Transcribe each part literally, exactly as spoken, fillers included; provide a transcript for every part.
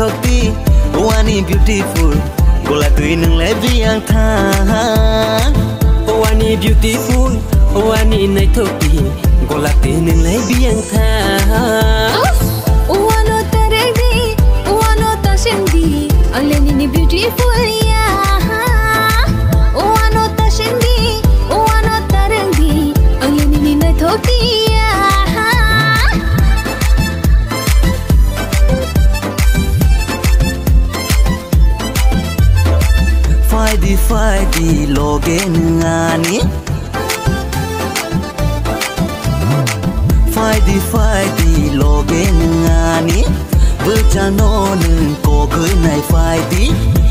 topi, oh Ani beautiful. Bola tui nang lebi ang than. Oh Ani beautiful, oh Ani nai topi. Bola tui nang lebi ang than. Oh ano taregi, oh ano tashendi. Aleni ni beautiful ya. Oh ano tashendi, oh ano taregi. Aleni ni nai topi. Di fai di loge ngani fai di fai di loge ngani bercano neng ko khoi nai fai di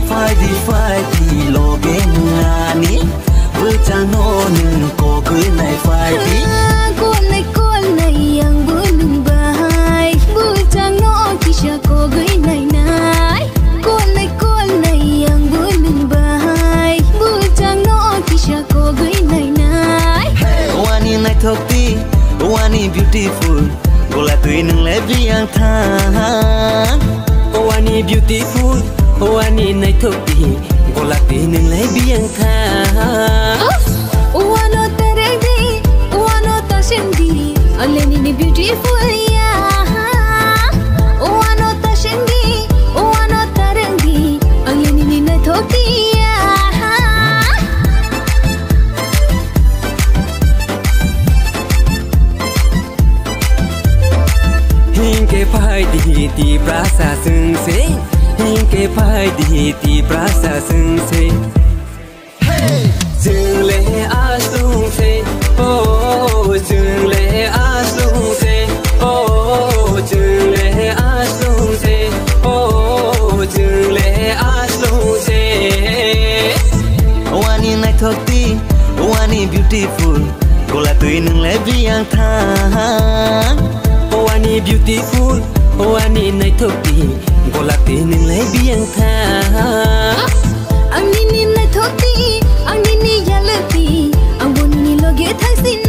fai di fai di loge ngani bercano neng ko khoi nai fai di kon nai kon nai yang bunung bai bercano kisah ko khoi nai nai kon nai kon nai yang bunung bai Topi, oh Ani beautiful, bola tui nang lebi ang than. Oh Ani beautiful, oh Ani nai topi, bola tui nang lebi ang than. Oh ano taregi, oh ano tashendi, aleni ni beautiful ya. Oh ano tashendi, oh ano taregi, aleni ni nai topi. Hingke pai di ti prasa sengse, hingke pai di ti prasa sengse. Hey, jeng le asung se, oh jeng le asung se, oh jeng le asung se, oh jeng le asung se. Oh Ani nai topi, oh Ani beautiful, bola tui nang lebi ang than. Oh Ani beautiful, oh Ani nai topi, bola tui nang lebi ang than. Ang ni ni nai topi, ang ni ni ya lebi, ang bun ni loge thang sin.